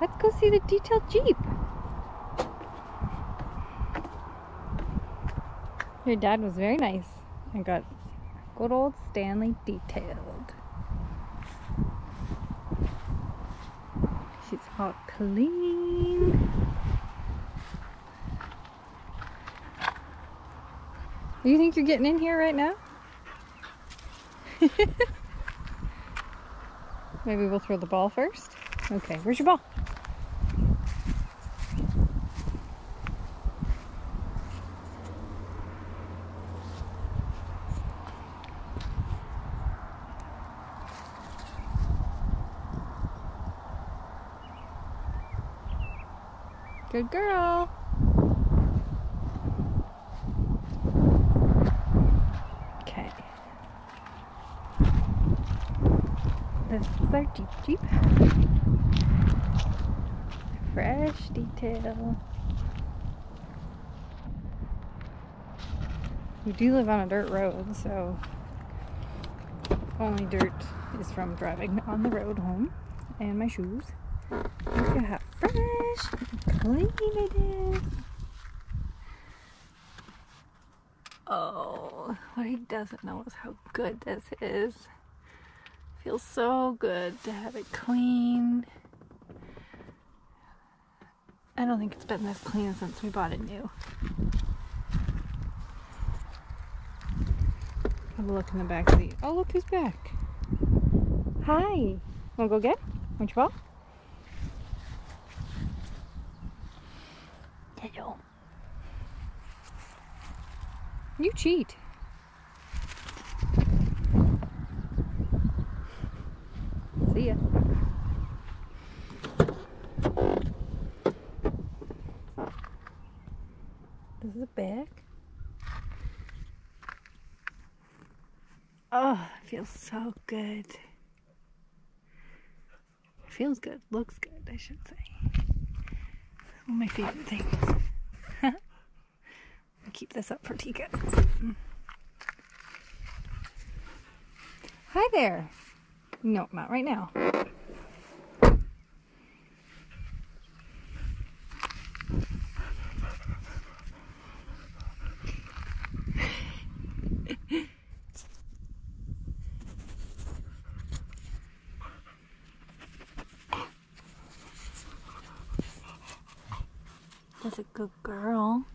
Let's go see the detailed Jeep. Your dad was very nice. I got good old Stanley detailed. She's all clean. Do you think you're getting in here right now? Maybe we'll throw the ball first. Okay, where's your ball? Good girl. Okay. This is our Jeep. Fresh detail. We do live on a dirt road, so only dirt is from driving on the road home and my shoes. Look at how fresh and clean it is. Oh, what he doesn't know is how good this is. It feels so good to have it clean. I don't think it's been this clean since we bought it new. Have a look in the back seat. Oh, look who's back. Hi. Wanna go get? Want your ball? Hello. You cheat. See ya. This is the back. Oh, it feels so good. It feels good. Looks good, I should say. One of my favorite things. I'll keep this up for Tikka. Hi there. No, not right now. That's a good girl.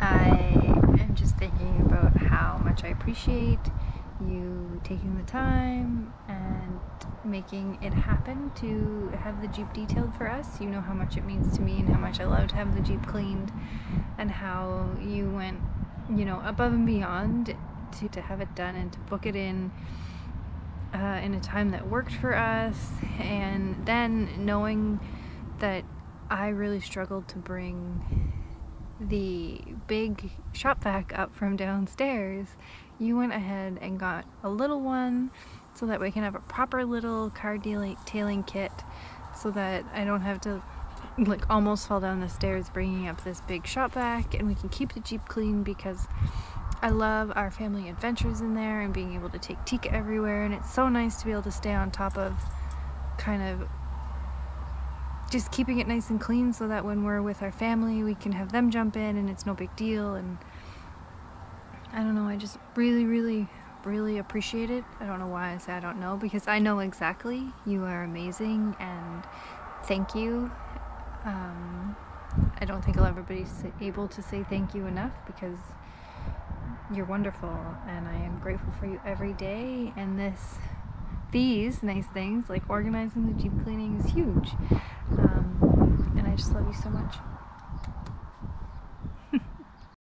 I am just thinking about how much I appreciate you taking the time and making it happen to have the Jeep detailed for us. You know how much it means to me and how much I love to have the Jeep cleaned, and how you went, you know, above and beyond to have it done and to book it in a time that worked for us. And then knowing that I really struggled to bring the big shop vac up from downstairs, you went ahead and got a little one so that we can have a proper little car detailing kit, so that I don't have to like almost fall down the stairs bringing up this big shop vac, and we can keep the Jeep clean because I love our family adventures in there and being able to take Tikka everywhere. And it's so nice to be able to stay on top of kind of just keeping it nice and clean, so that when we're with our family we can have them jump in and it's no big deal. And I don't know, I just really appreciate it. I don't know why I say I don't know, because I know exactly. You are amazing and thank you. I don't think I'll ever be able to say thank you enough, because you're wonderful and I am grateful for you every day. And these nice things like organizing the Jeep cleaning is huge, and I just love you so much.